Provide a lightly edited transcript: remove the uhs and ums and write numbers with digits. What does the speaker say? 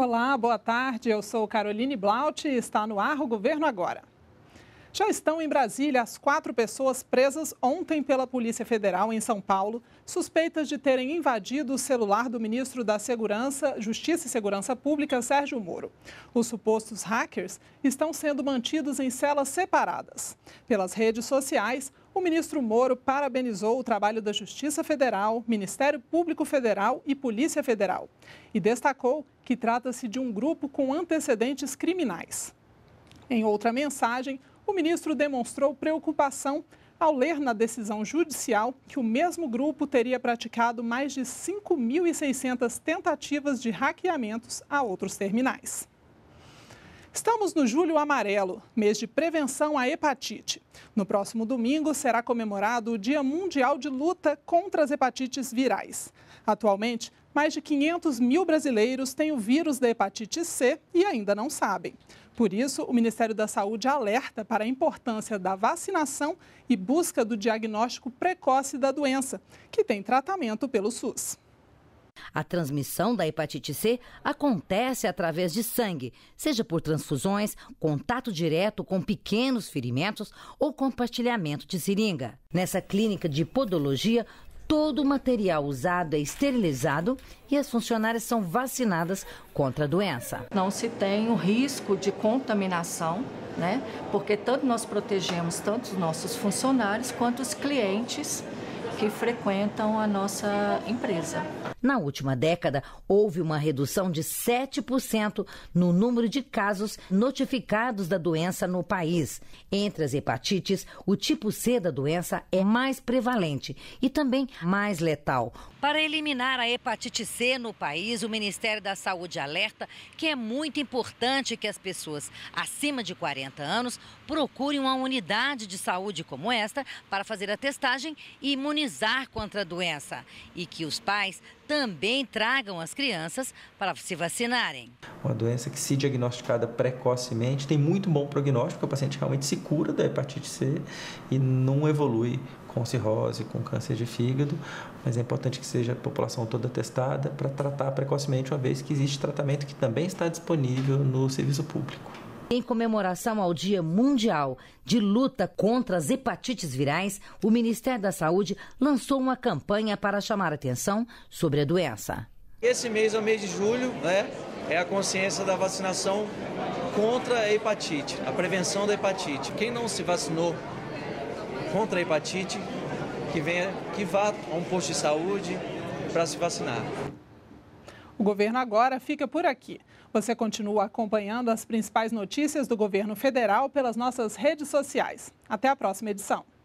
Olá, boa tarde. Eu sou Caroline Blaute e está no ar o Governo Agora. Já estão em Brasília as 4 pessoas presas ontem pela Polícia Federal em São Paulo, suspeitas de terem invadido o celular do ministro da Justiça e Segurança Pública, Sérgio Moro. Os supostos hackers estão sendo mantidos em celas separadas. Pelas redes sociais, o ministro Moro parabenizou o trabalho da Justiça Federal, Ministério Público Federal e Polícia Federal e destacou que trata-se de um grupo com antecedentes criminais. Em outra mensagem, o ministro demonstrou preocupação ao ler na decisão judicial que o mesmo grupo teria praticado mais de 5.600 tentativas de hackeamentos a outros terminais. Estamos no Julho Amarelo, mês de prevenção à hepatite. No próximo domingo será comemorado o Dia Mundial de Luta contra as Hepatites Virais. Atualmente, mais de 500 mil brasileiros têm o vírus da hepatite C e ainda não sabem. Por isso, o Ministério da Saúde alerta para a importância da vacinação e busca do diagnóstico precoce da doença, que tem tratamento pelo SUS. A transmissão da hepatite C acontece através de sangue, seja por transfusões, contato direto com pequenos ferimentos ou compartilhamento de seringa. Nessa clínica de podologia, todo o material usado é esterilizado e as funcionárias são vacinadas contra a doença. Não se tem o risco de contaminação, né? Porque tanto nós protegemos tanto os nossos funcionários quanto os clientes que frequentam a nossa empresa. Na última década, houve uma redução de 7% no número de casos notificados da doença no país. Entre as hepatites, o tipo C da doença é mais prevalente e também mais letal. Para eliminar a hepatite C no país, o Ministério da Saúde alerta que é muito importante que as pessoas acima de 40 anos procurem uma unidade de saúde como esta para fazer a testagem e imunizar contra a doença e que os pais também tragam as crianças para se vacinarem. Uma doença que, se diagnosticada precocemente, tem muito bom prognóstico, o paciente realmente se cura da hepatite C e não evolui com cirrose, com câncer de fígado, mas é importante que seja a população toda testada para tratar precocemente, uma vez que existe tratamento que também está disponível no serviço público. Em comemoração ao Dia Mundial de Luta contra as Hepatites Virais, o Ministério da Saúde lançou uma campanha para chamar atenção sobre a doença. Esse mês é o mês de julho, né? É a consciência da vacinação contra a hepatite, a prevenção da hepatite. Quem não se vacinou contra a hepatite, que vá a um posto de saúde para se vacinar. O Governo Agora fica por aqui. Você continua acompanhando as principais notícias do governo federal pelas nossas redes sociais. Até a próxima edição.